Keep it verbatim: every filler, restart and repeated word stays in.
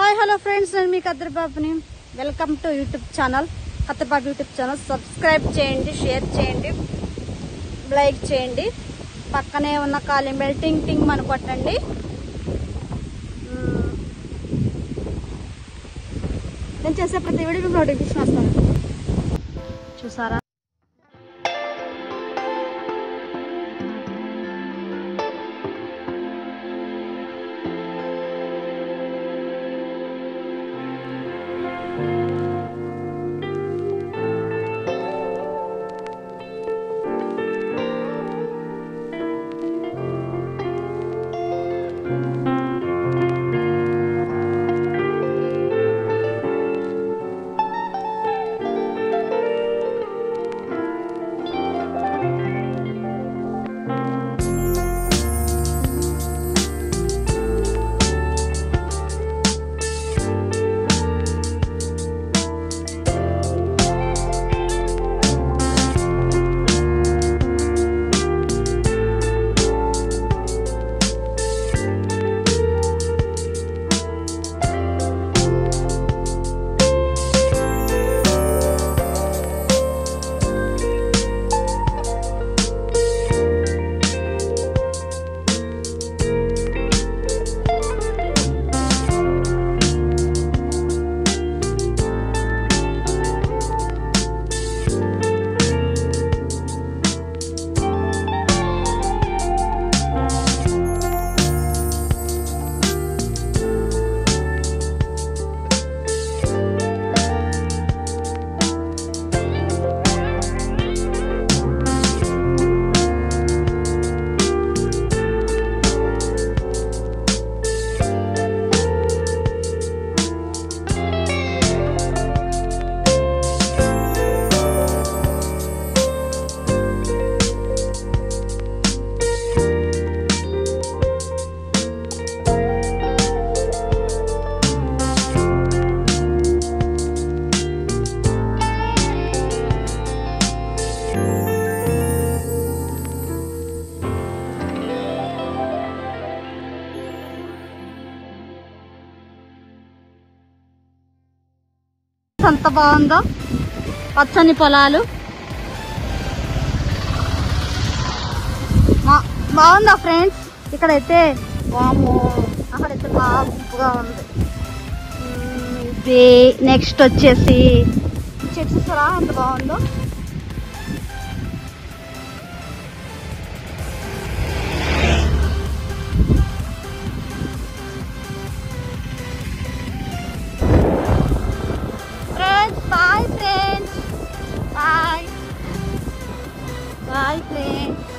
Hi, hello friends, I am Kathar Babani. Welcome to YouTube channel, Kathar Bab YouTube channel. Subscribe cheyandi, share cheyandi, like cheyandi. Pakkane unna kali bell ting ting manu kottandi. Then chese prati video notification vastadi. Chusara అంత బాగుందో పచ్చని పొలాలు బాగుందా friends. ఇక్కడైతే వాము అక్కడైతే బాగా గుంపుగా ఉంది. ఇది నెక్స్ట్ వచ్చేసి చెట్టు సరా అంత బాగుందో. Bye friends. Bye. Bye friends.